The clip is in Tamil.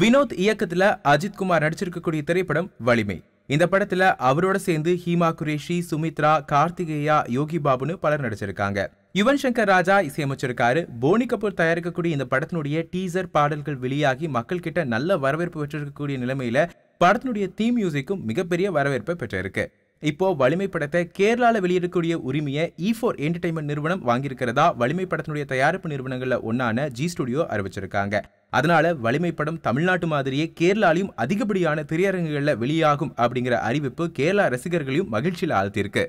வினோத் இயக்கத்துல அஜித் குமார் நடிச்சிருக்கக்கூடிய திரைப்படம் வலிமை. இந்த படத்துல அவரோட சேர்ந்து ஹீமா குரேஷி, சுமித்ரா, கார்த்திகேயா, யோகி பாபுன், பலர் நடிச்சிருக்காங்க. யுவன் சங்கர் ராஜா இசையமைச்சிருக்காரு. போனி கपूर தயாரிக்கக்கூடிய இந்த படத்தினுடைய டீசர் பாடல்கள் வெளியாகி மக்கள் கிட்ட நல்ல வரவேற்பு பெற்றிருக்கக்கூடிய நிலைமையில படத்தினுடைய தீம் மியூசிக்கும் மிகப்பெரிய வரவேற்பை பெற்றிருக்கு. இப்போ வலிமை படத்தை கேரளால வெளியிடக்கூடிய உரிமையை E4 என்டர்டெயின்மெண்ட் நிறுவனம் வாங்கியிருக்கிறதா வலிமை படத்தினுடைய தயாரிப்பு நிறுவனங்கள்ல ஒன்னான G ஸ்டூடியோ அறிவிச்சிருக்காங்க. அதனால வலிமை படம் தமிழ்நாட்டு மாதிரியே கேரளாலையும் அதிகப்படியான திரையரங்குகள்ல வெளியாகும் அப்படிங்கிற அறிவிப்பு கேரளா ரசிகர்களையும் மகிழ்ச்சியில் ஆழ்த்திருக்கு.